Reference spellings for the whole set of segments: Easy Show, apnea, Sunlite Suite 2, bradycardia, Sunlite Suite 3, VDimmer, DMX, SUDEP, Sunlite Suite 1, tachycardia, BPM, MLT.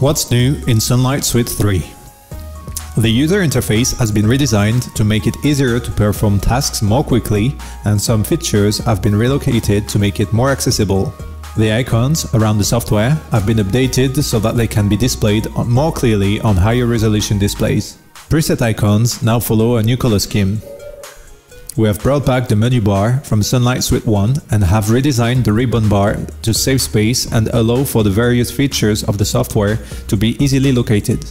What's new in Sunlite Suite 3? The user interface has been redesigned to make it easier to perform tasks more quickly, and some features have been relocated to make it more accessible. The icons around the software have been updated so that they can be displayed more clearly on higher resolution displays. Preset icons now follow a new color scheme. We have brought back the menu bar from Sunlite Suite 1 and have redesigned the ribbon bar to save space and allow for the various features of the software to be easily located.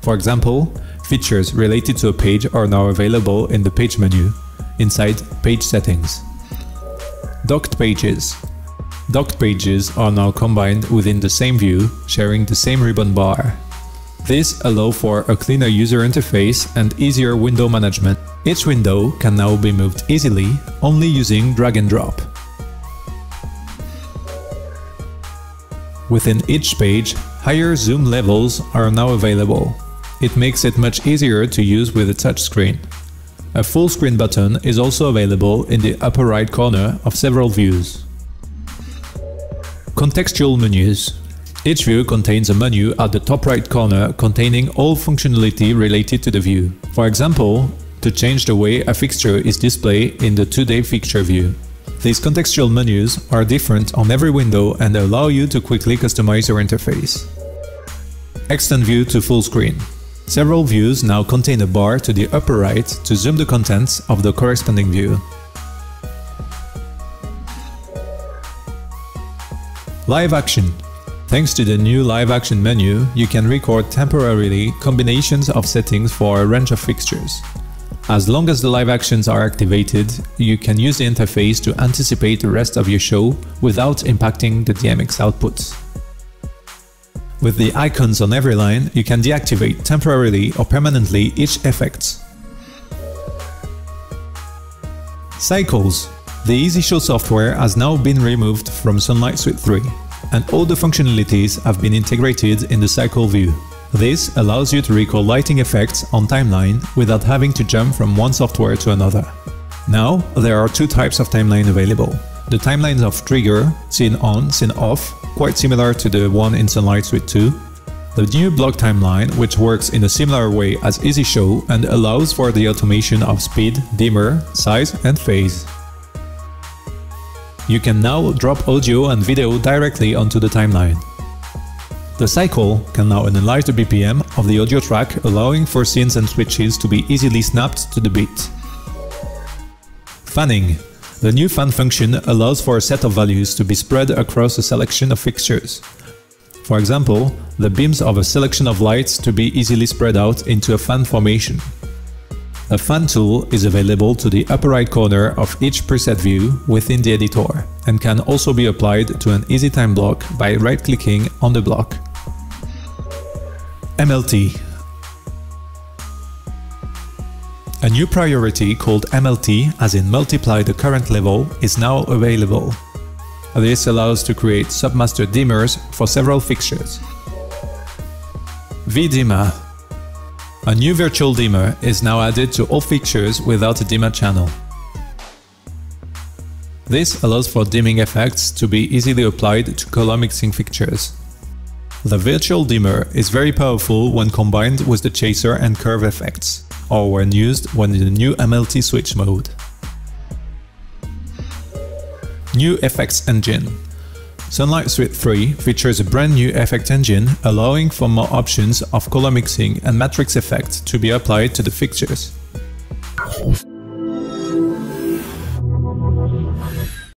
For example, features related to a page are now available in the page menu, inside Page Settings. Docked pages. Docked pages are now combined within the same view, sharing the same ribbon bar. This allows for a cleaner user interface and easier window management. Each window can now be moved easily, only using drag and drop. Within each page, higher zoom levels are now available. It makes it much easier to use with a touchscreen. A full screen button is also available in the upper right corner of several views. Contextual menus. Each view contains a menu at the top right corner containing all functionality related to the view. For example, to change the way a fixture is displayed in the Today Fixture view. These contextual menus are different on every window and allow you to quickly customize your interface. Extend view to full screen. Several views now contain a bar to the upper right to zoom the contents of the corresponding view. Live action. Thanks to the new live action menu, you can record temporarily combinations of settings for a range of fixtures. As long as the live actions are activated, you can use the interface to anticipate the rest of your show without impacting the DMX outputs. With the icons on every line, you can deactivate temporarily or permanently each effect. Cycles. The Easy Show software has now been removed from Sunlite Suite 3. And all the functionalities have been integrated in the cycle view. This allows you to record lighting effects on timeline without having to jump from one software to another. Now, there are two types of timeline available. The timelines of trigger, scene on, scene off, quite similar to the one in Sunlite Suite 2. The new block timeline, which works in a similar way as Easy Show and allows for the automation of speed, dimmer, size and phase. You can now drop audio and video directly onto the timeline. The cycle can now analyze the BPM of the audio track, allowing for scenes and switches to be easily snapped to the beat. Fanning. The new fan function allows for a set of values to be spread across a selection of fixtures. For example, the beams of a selection of lights to be easily spread out into a fan formation. A fan tool is available to the upper right corner of each preset view within the editor and can also be applied to an easy time block by right-clicking on the block. MLT. A new priority called MLT, as in multiply the current level, is now available. This allows to create submaster dimmers for several fixtures. VDimmer. A new virtual dimmer is now added to all fixtures without a dimmer channel. This allows for dimming effects to be easily applied to color mixing fixtures. The virtual dimmer is very powerful when combined with the chaser and curve effects, or when used when in the new MLT switch mode. New effects engine. Sunlite Suite 3 features a brand new effect engine, allowing for more options of color mixing and matrix effects to be applied to the fixtures.